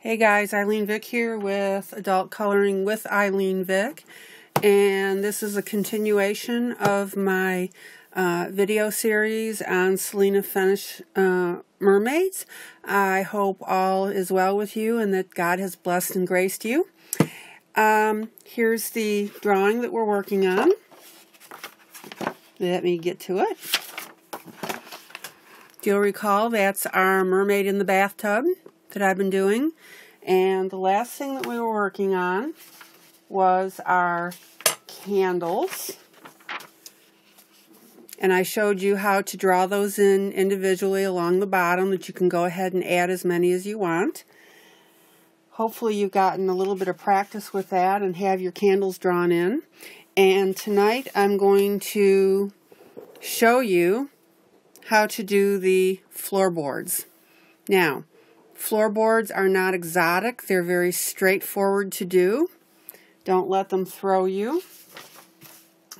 Hey guys, ILene Vick here with Adult Coloring with ILene Vick, and this is a continuation of my video series on Selina Fenech Mermaids. I hope all is well with you and that God has blessed and graced you. Here's the drawing that we're working on. Let me get to it. Do you recall that's our mermaid in the bathtub that I've been doing, and the last thing that we were working on was our candles, and I showed you how to draw those in individually along the bottom, that you can go ahead and add as many as you want. Hopefully you've gotten a little bit of practice with that and have your candles drawn in. And tonight I'm going to show you how to do the floorboards. Now, floorboards are not exotic. They're very straightforward to do. Don't let them throw you.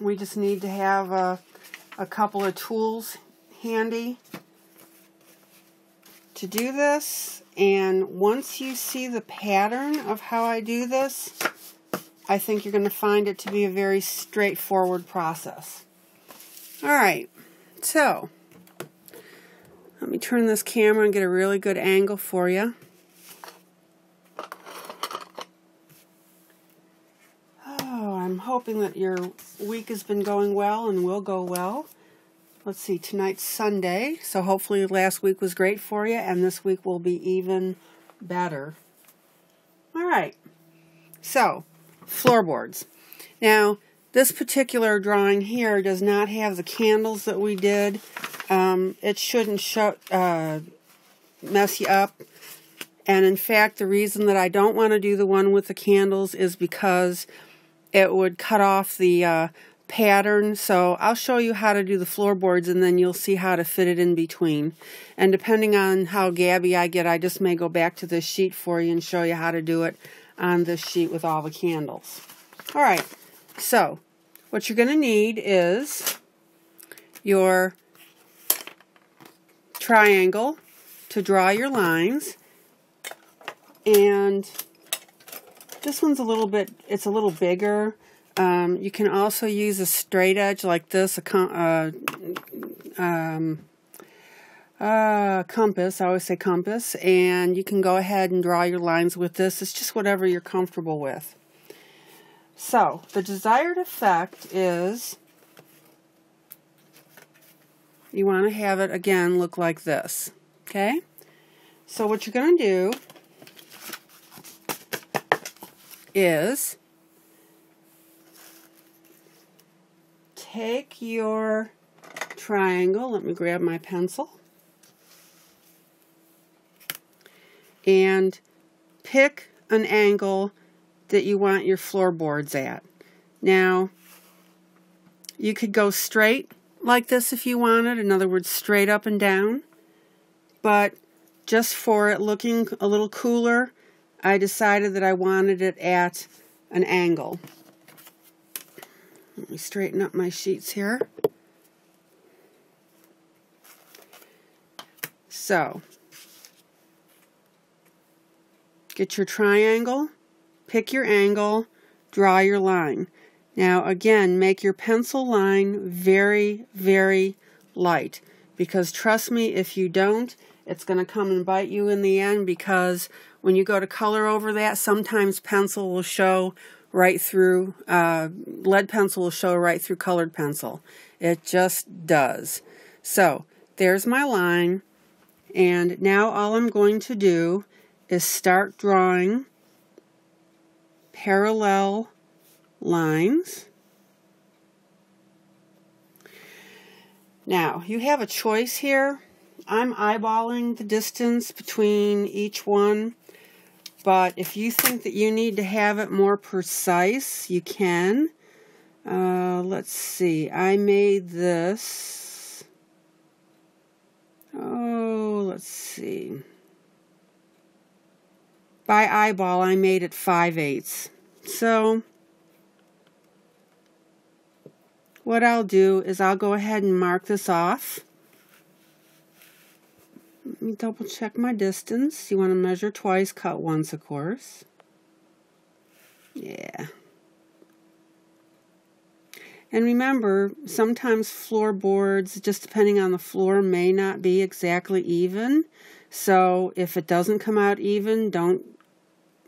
We just need to have a couple of tools handy to do this. And once you see the pattern of how I do this, I think you're going to find it to be a very straightforward process. All right, so let me turn this camera and get a really good angle for you. Oh, I'm hoping that your week has been going well and will go well. Let's see, tonight's Sunday, so hopefully last week was great for you, and this week will be even better. All right, so floorboards. Now, this particular drawing here does not have the candles that we did. It shouldn't mess you up. And in fact, the reason that I don't want to do the one with the candles is because it would cut off the pattern. So I'll show you how to do the floorboards, and then you'll see how to fit it in between. And depending on how gabby I get, I just may go back to this sheet for you and show you how to do it on this sheet with all the candles. All right, so what you're going to need is your triangle to draw your lines, and this one's it's a little bigger. You can also use a straight edge like this, compass, I always say compass, and you can go ahead and draw your lines with this. It's just whatever you're comfortable with. So the desired effect is you want to have it, again, look like this, okay? So what you're going to do is take your triangle, let me grab my pencil, and pick an angle that you want your floorboards at. Now, you could go straight like this if you wanted, in other words straight up and down, but just for it looking a little cooler, I decided that I wanted it at an angle. Let me straighten up my sheets here. So get your triangle, pick your angle, draw your line. Now again, make your pencil line very, very light, because trust me, if you don't, it's going to come and bite you in the end, because when you go to color over that, sometimes pencil will show right through, lead pencil will show right through colored pencil. It just does. So there's my line, and now all I'm going to do is start drawing parallel lines. Now you have a choice here. I'm eyeballing the distance between each one, but if you think that you need to have it more precise, you can. Let's see, I made this, oh, let's see, by eyeball I made it 5/8. So what I'll do is I'll go ahead and mark this off. Let me double check my distance. You want to measure twice, cut once, of course. Yeah. And remember, sometimes floorboards, just depending on the floor, may not be exactly even. So if it doesn't come out even, don't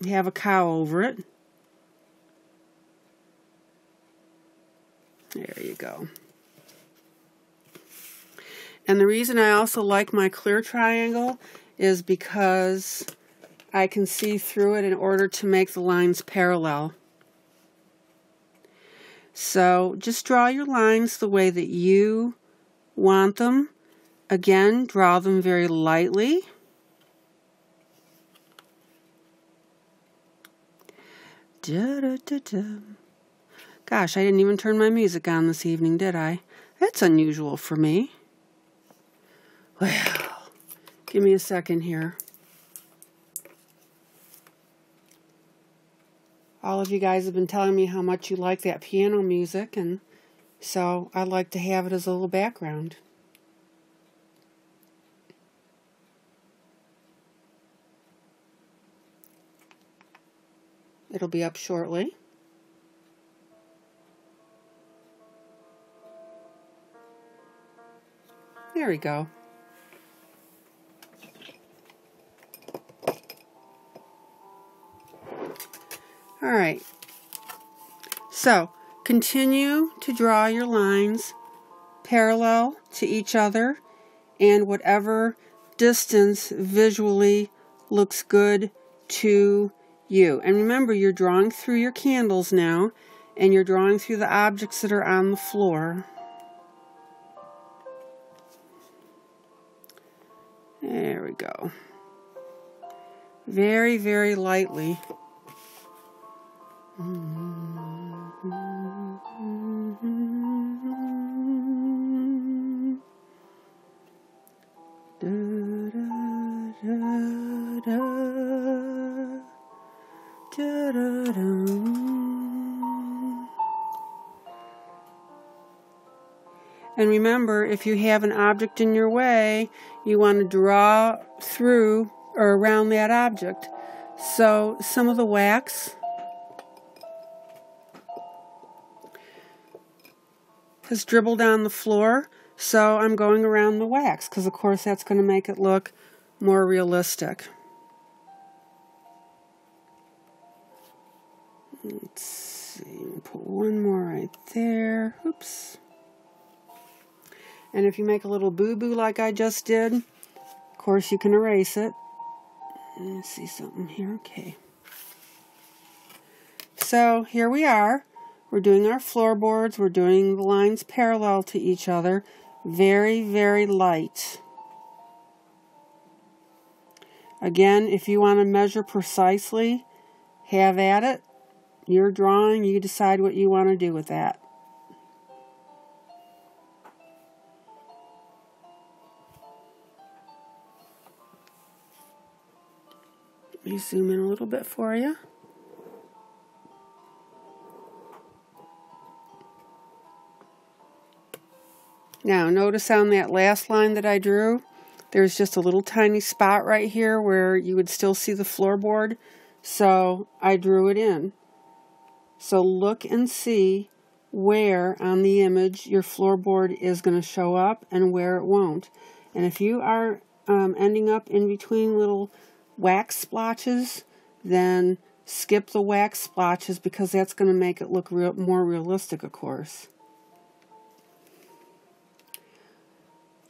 have a cow over it. There you go. And the reason I also like my clear triangle is because I can see through it in order to make the lines parallel. So just draw your lines the way that you want them. Again, draw them very lightly. Gosh, I didn't even turn my music on this evening, did I? That's unusual for me. Well, give me a second here. All of you guys have been telling me how much you like that piano music, and so I like to have it as a little background. It'll be up shortly. There we go. All right, so continue to draw your lines parallel to each other and whatever distance visually looks good to you. And remember, you're drawing through your candles now, and you're drawing through the objects that are on the floor. There we go. Very, very lightly. And remember, if you have an object in your way, you want to draw through or around that object. So some of the wax has dribbled on the floor, so I'm going around the wax because, of course, that's going to make it look more realistic. Let's see, put one more right there. Oops. And if you make a little boo-boo like I just did, of course, you can erase it. Let's see something here. Okay. So here we are. We're doing our floorboards. We're doing the lines parallel to each other. Very, very light. Again, if you want to measure precisely, have at it. You're drawing. You decide what you want to do with that. Let me zoom in a little bit for you. Now, notice on that last line that I drew, there's just a little tiny spot right here where you would still see the floorboard, so I drew it in. So look and see where on the image your floorboard is going to show up and where it won't. And if you are ending up in between little wax splotches, then skip the wax splotches because that's going to make it look more realistic, of course.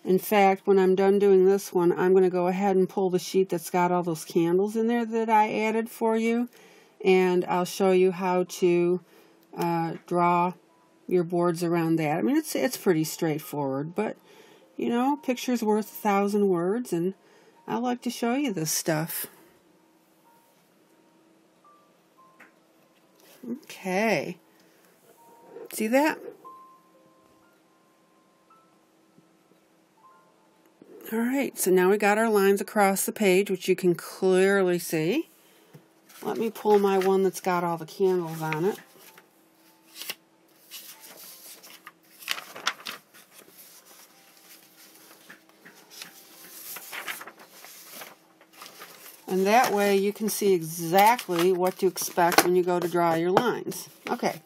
In fact, when I'm done doing this one, I'm going to go ahead and pull the sheet that's got all those candles in there that I added for you, and I'll show you how to draw your boards around that. I mean, it's pretty straightforward, but, you know, picture's worth 1,000 words, and I like to show you this stuff. Okay. See that? All right, so now we got our lines across the page, which you can clearly see. Let me pull my one that's got all the candles on it. And that way you can see exactly what to expect when you go to draw your lines. Okay,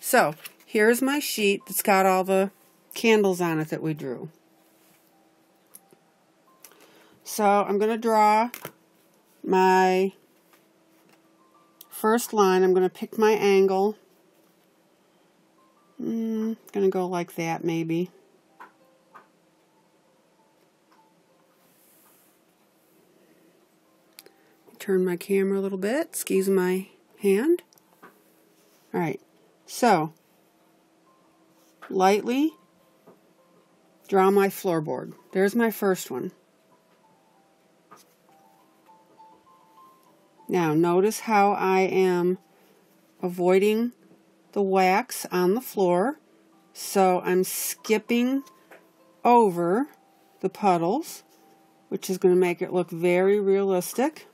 so here's my sheet that's got all the candles on it that we drew. So I'm going to draw my first line. I'm going to pick my angle. Going to go like that maybe. Turn my camera a little bit. Excuse my hand. Alright, so lightly draw my floorboard. There's my first one. Now notice how I am avoiding the wax on the floor, so I'm skipping over the puddles, which is going to make it look very realistic.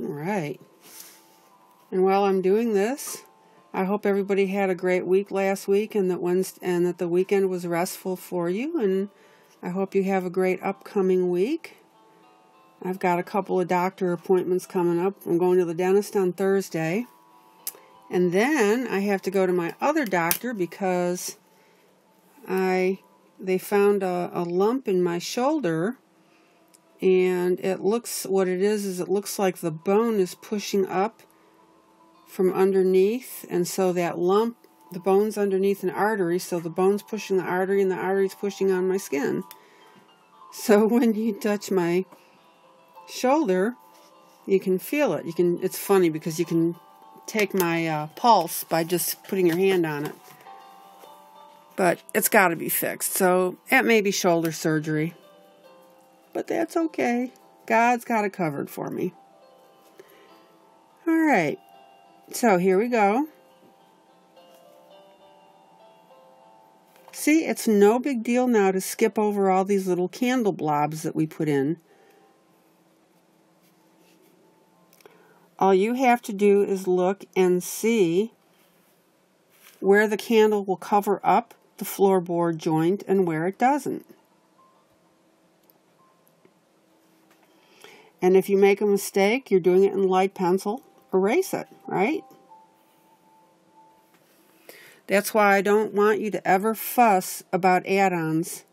All right, and while I'm doing this, I hope everybody had a great week last week, and that the weekend was restful for you, and I hope you have a great upcoming week. I've got a couple of doctor appointments coming up. I'm going to the dentist on Thursday, and then I have to go to my other doctor because they found a lump in my shoulder, and it looks like the bone is pushing up from underneath, and so that lump, the bone's underneath an artery, so the bone's pushing the artery and the artery's pushing on my skin. So when you touch my shoulder, you can feel it. It's funny because you can take my pulse by just putting your hand on it. But it's got to be fixed, so that may be shoulder surgery. But that's okay. God's got it covered for me. All right. So here we go. See, it's no big deal now to skip over all these little candle blobs that we put in. All you have to do is look and see where the candle will cover up the floorboard joint and where it doesn't. And if you make a mistake, you're doing it in light pencil, erase it, right? That's why I don't want you to ever fuss about add-ons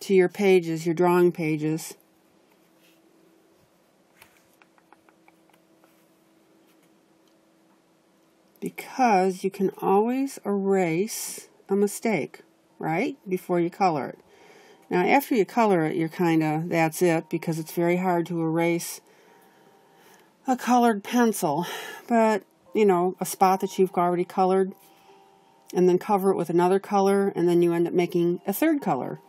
to your pages, your drawing pages. Because you can always erase a mistake, right? Before you color it. Now, after you color it, you're that's it, because it's very hard to erase a colored pencil, but you know, a spot that you've already colored, and then cover it with another color, and then you end up making a third color.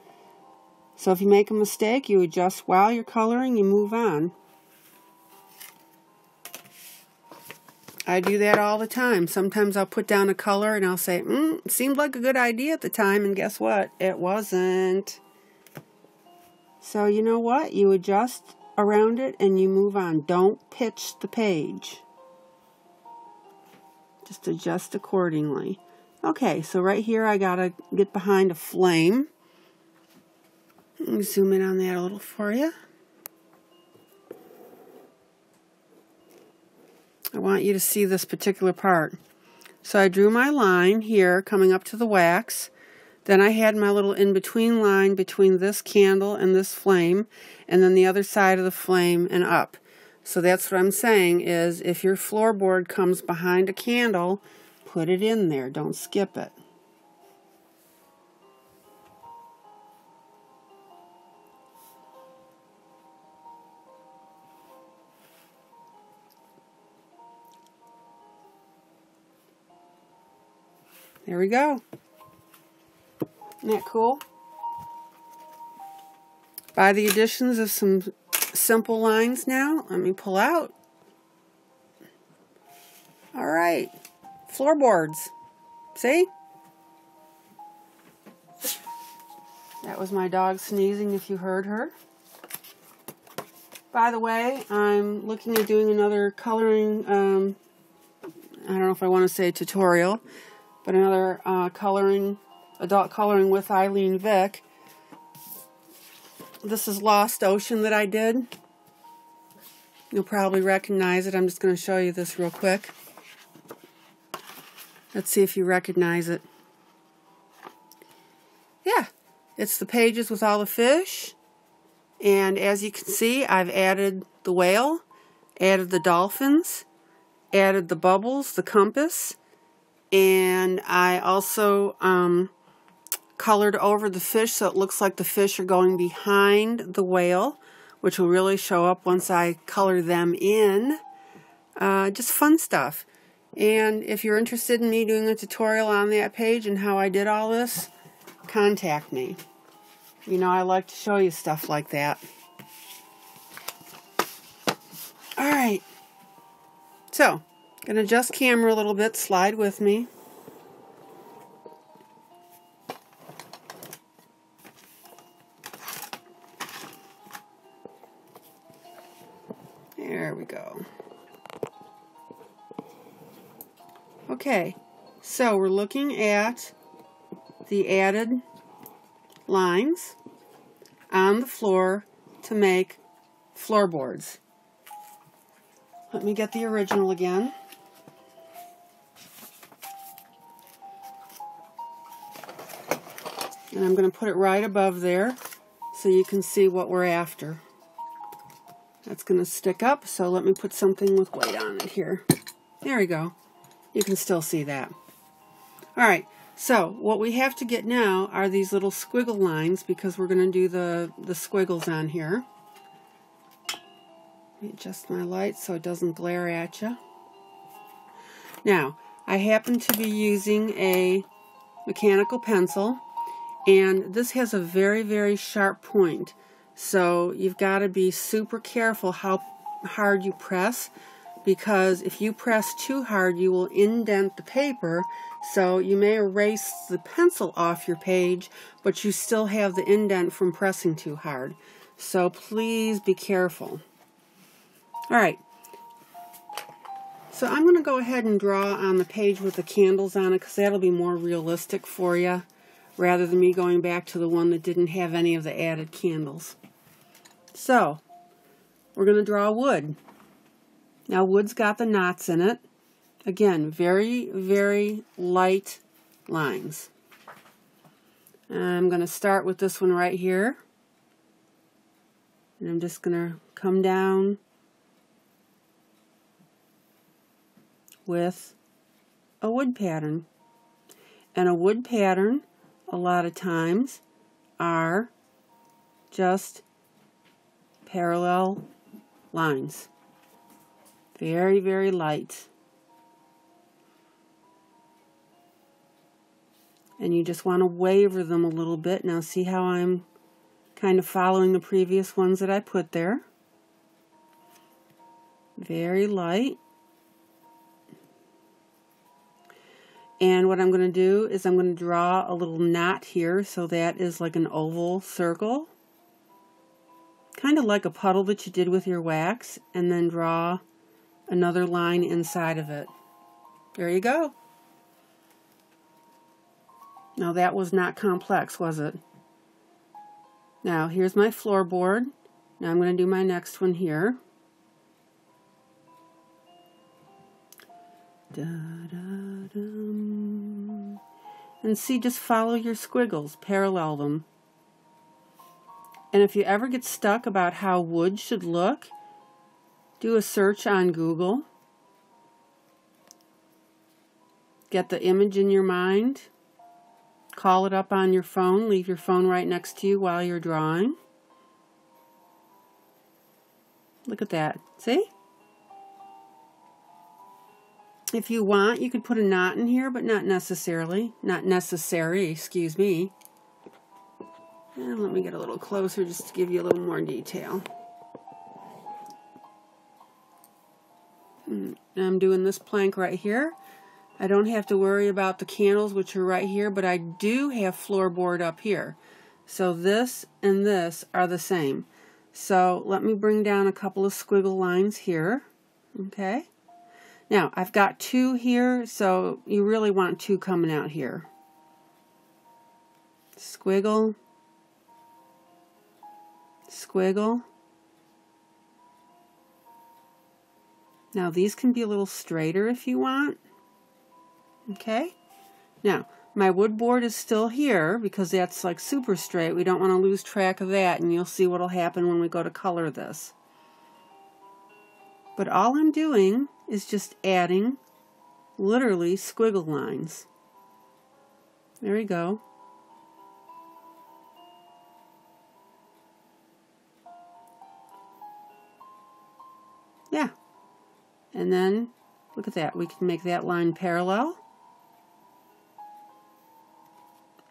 So if you make a mistake, you adjust while you're coloring, you move on. I do that all the time. Sometimes I'll put down a color and I'll say, it seemed like a good idea at the time, and guess what? It wasn't. So you know what? You adjust around it and you move on. Don't pitch the page. Just adjust accordingly. Okay, so right here I gotta get behind a flame. Let me zoom in on that a little for you. I want you to see this particular part. So I drew my line here coming up to the wax. Then I had my little in-between line between this candle and this flame, and then the other side of the flame and up. So that's what I'm saying is, if your floorboard comes behind a candle, put it in there. Don't skip it. There we go. Isn't that cool? By the additions of some simple lines now, let me pull out. All right, floorboards. See? That was my dog sneezing if you heard her. By the way, I'm looking at doing another coloring, I don't know if I want to say tutorial, but another coloring, adult coloring with ILene Vick. This is Lost Ocean that I did. You'll probably recognize it. I'm just going to show you this real quick. Let's see if you recognize it. Yeah, it's the pages with all the fish. And as you can see, I've added the whale, added the dolphins, added the bubbles, the compass, and I also colored over the fish so it looks like the fish are going behind the whale, which will really show up once I color them in. Just fun stuff. And if you're interested in me doing a tutorial on that page and how I did all this, contact me. You know, I like to show you stuff like that. Alright, so I'm going to adjust camera a little bit, slide with me. There we go. Okay, so we're looking at the added lines on the floor to make floorboards. Let me get the original again. And I'm going to put it right above there so you can see what we're after. That's going to stick up, so let me put something with weight on it here. There we go. You can still see that. Alright. So, what we have to get now are these little squiggle lines, because we're going to do the squiggles on here. Let me adjust my light so it doesn't glare at you. Now, I happen to be using a mechanical pencil, and this has a very, very sharp point. So, you've got to be super careful how hard you press, because if you press too hard, you will indent the paper, so you may erase the pencil off your page, but you still have the indent from pressing too hard. So please be careful. Alright, so I'm going to go ahead and draw on the page with the candles on it, because that'll be more realistic for you, rather than me going back to the one that didn't have any of the added candles. So, we're going to draw wood. Now, wood's got the knots in it. Again, very, very light lines. I'm going to start with this one right here. And I'm just going to come down with a wood pattern. And a wood pattern, a lot of times, are just parallel lines. Very, very light. And you just want to waver them a little bit. Now see how I'm kind of following the previous ones that I put there. Very light. And what I'm going to do is I'm going to draw a little knot here. So that is like an oval circle. Kind of like a puddle that you did with your wax. And then draw another line inside of it. There you go. Now that was not complex, was it? Now here's my floorboard. Now I'm going to do my next one here. Da-da-dum. And see, just follow your squiggles, parallel them. And if you ever get stuck about how wood should look, do a search on Google. Get the image in your mind. Call it up on your phone. Leave your phone right next to you while you're drawing. Look at that. See? If you want, you could put a knot in here, but not necessarily. Not necessary, excuse me. And let me get a little closer just to give you a little more detail. I'm doing this plank right here. I don't have to worry about the candles, which are right here, but I do have floorboard up here. So this and this are the same. So let me bring down a couple of squiggle lines here. Okay. Now I've got two here, so you really want two coming out here. Squiggle, squiggle. Now these can be a little straighter if you want. Okay. Now my wood board is still here because that's like super straight. We don't want to lose track of that, and you'll see what'll happen when we go to color this. But all I'm doing is just adding literally squiggle lines. There we go. Yeah. And then look at that. We can make that line parallel.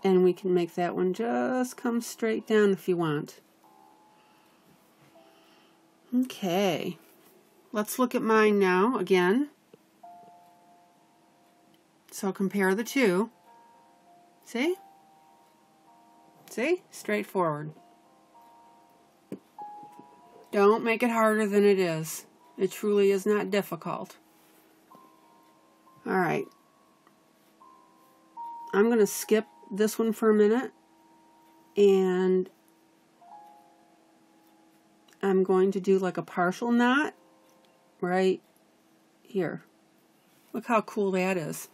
And we can make that one just come straight down if you want. Okay, let's look at mine now again. So compare the two. See? See? Straightforward. Don't make it harder than it is. It truly is not difficult. All right. I'm going to skip this one for a minute, and I'm going to do like a partial knot right here. Look how cool that is.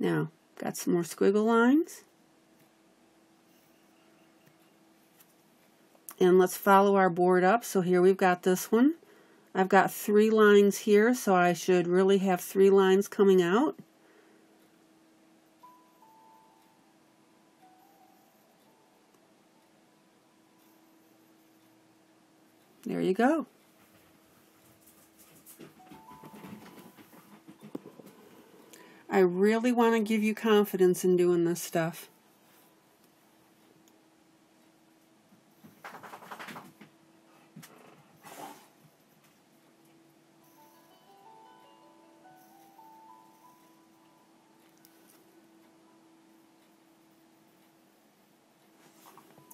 Now, got some more squiggle lines. And let's follow our board up. So here we've got this one. I've got three lines here, so I should really have three lines coming out. There you go. I really want to give you confidence in doing this stuff.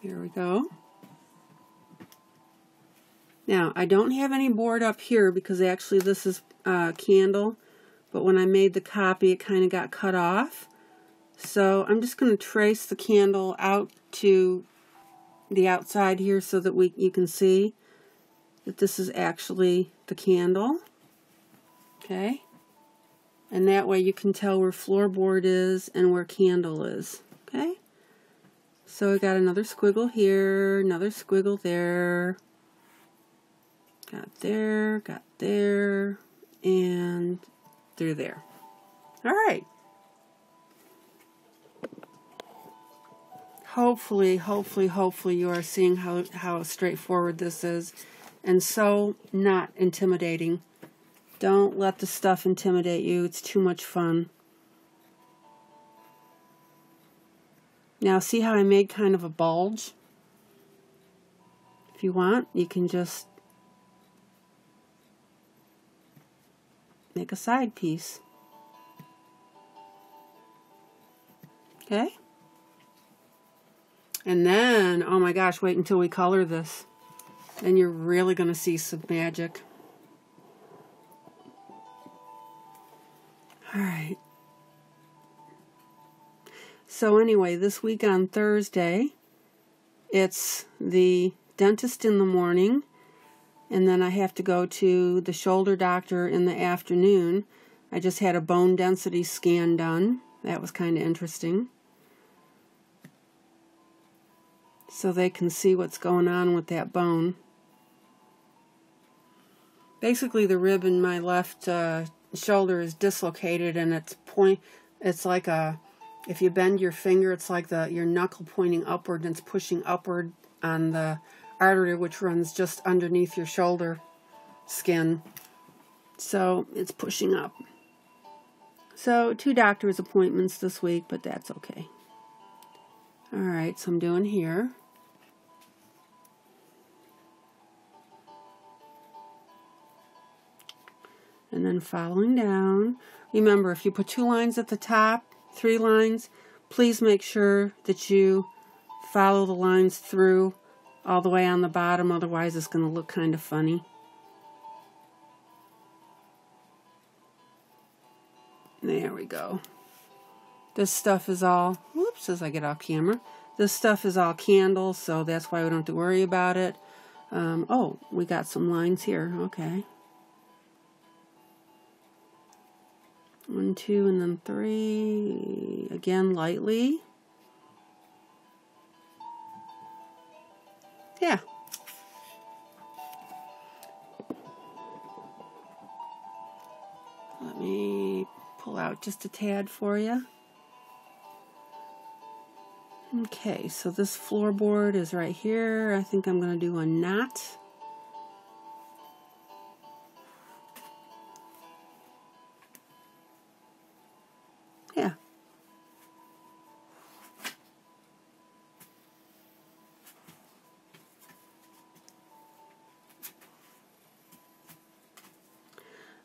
Here we go. Now, I don't have any board up here because actually this is candle, but when I made the copy, it kind of got cut off. So I'm just going to trace the candle out to the outside here so that you can see that this is actually the candle. Okay? And that way you can tell where floorboard is and where candle is. Okay? So we got another squiggle here, another squiggle there, got there, and through there. All right. Hopefully, hopefully, hopefully you are seeing how straightforward this is and so not intimidating. Don't let the stuff intimidate you. It's too much fun. Now see how I made kind of a bulge? If you want, you can just make a side piece. Okay? And then, oh my gosh, wait until we color this. Then you're really going to see some magic. All right. So anyway, this week on Thursday, it's the dentist in the morning, and then I have to go to the shoulder doctor in the afternoon. I just had a bone density scan done. That was kind of interesting. So they can see what's going on with that bone. Basically, the rib in my left shoulder is dislocated, and it's like a... If you bend your finger, it's like your knuckle pointing upward, and it's pushing upward on the artery which runs just underneath your shoulder skin. So it's pushing up. So 2 doctor's appointments this week, but that's okay. All right, so I'm doing here. And then following down. Remember, if you put 2 lines at the top, 3 lines, please make sure that you follow the lines through all the way on the bottom, otherwise it's going to look kind of funny. There we go. This stuff is all, whoops, as I get off camera, this stuff is all candles, so that's why we don't have to worry about it. Oh, we got some lines here, okay. 1, 2, and then 3, again, lightly. Yeah. Let me pull out just a tad for you. Okay, so this floorboard is right here. I think I'm going to do a knot. Yeah.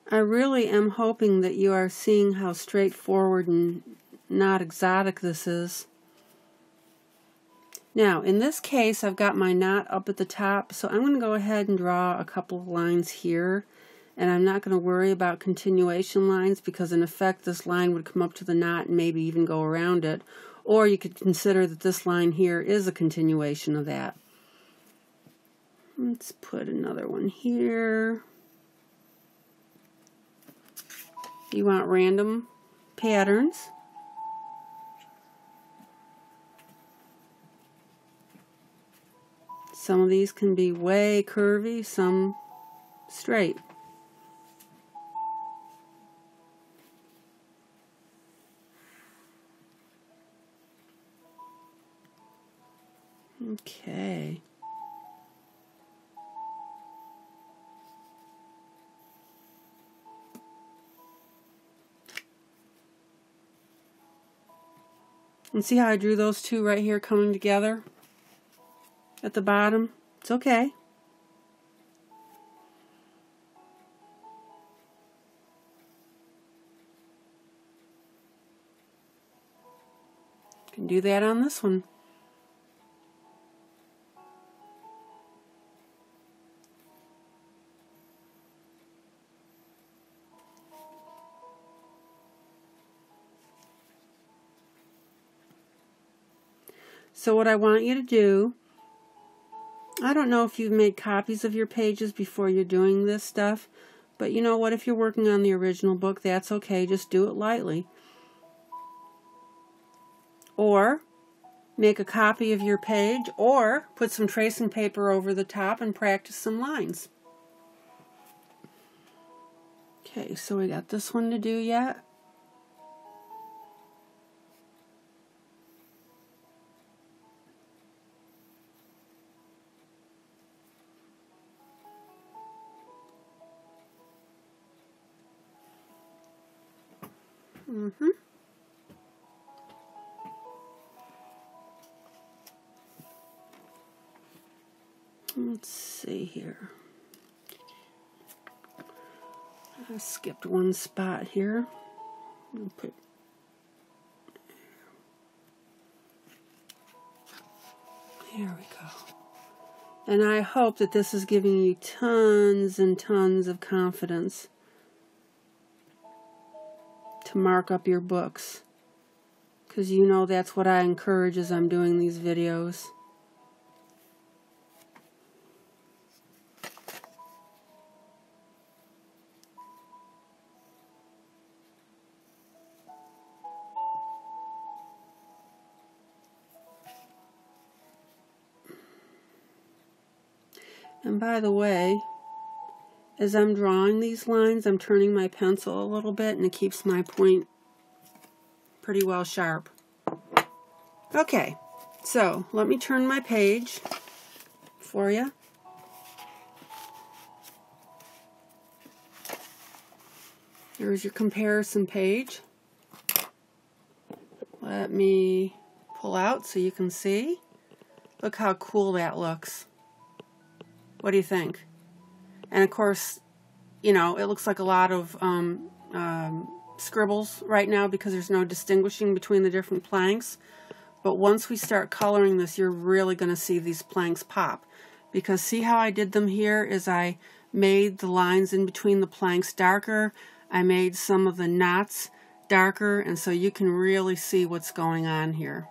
I really am hoping that you are seeing how straightforward and not exotic this is. Now, in this case, I've got my knot up at the top, so I'm going to go ahead and draw a couple of lines here. And I'm not going to worry about continuation lines because, in effect, this line would come up to the knot and maybe even go around it. Or you could consider that this line here is a continuation of that. Let's put another one here. You want random patterns. Some of these can be way curvy, some straight. Okay. And see how I drew those two right here coming together at the bottom? It's okay. Can do that on this one. So what I want you to do, I don't know if you've made copies of your pages before you're doing this stuff, but you know what, if you're working on the original book, that's okay, just do it lightly. Or make a copy of your page, or put some tracing paper over the top and practice some lines. Okay, so we got this one to do yet. Mm-hmm. Let's see here. I skipped one spot here. I'll put there we go. And I hope that this is giving you tons and tons of confidence to mark up your books, because you know that's what I encourage as I'm doing these videos. And by the way, as I'm drawing these lines, I'm turning my pencil a little bit, and it keeps my point pretty well sharp. Okay, so let me turn my page for you. There's your comparison page. Let me pull out so you can see. Look how cool that looks. What do you think? And of course, you know, it looks like a lot of scribbles right now because there's no distinguishing between the different planks. But once we start coloring this, you're really going to see these planks pop. Because see how I did them here is I made the lines in between the planks darker. I made some of the knots darker, and so you can really see what's going on here.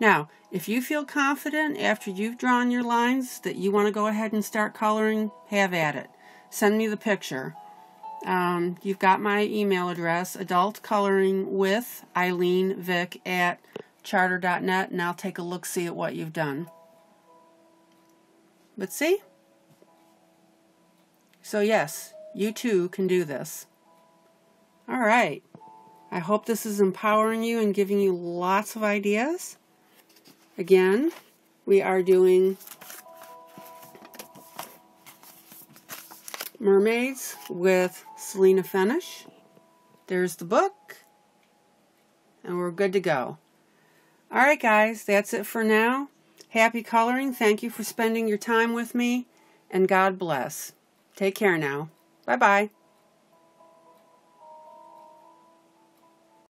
Now, if you feel confident after you've drawn your lines that you want to go ahead and start coloring, have at it. Send me the picture. You've got my email address, adultcoloringwithilenevick@charter.net, and I'll take a look, see at what you've done. But see? So yes, you too can do this. All right. I hope this is empowering you and giving you lots of ideas. Again, we are doing Mermaids with Selina Fenech. There's the book. And we're good to go. All right, guys. That's it for now. Happy coloring. Thank you for spending your time with me. And God bless. Take care now. Bye-bye.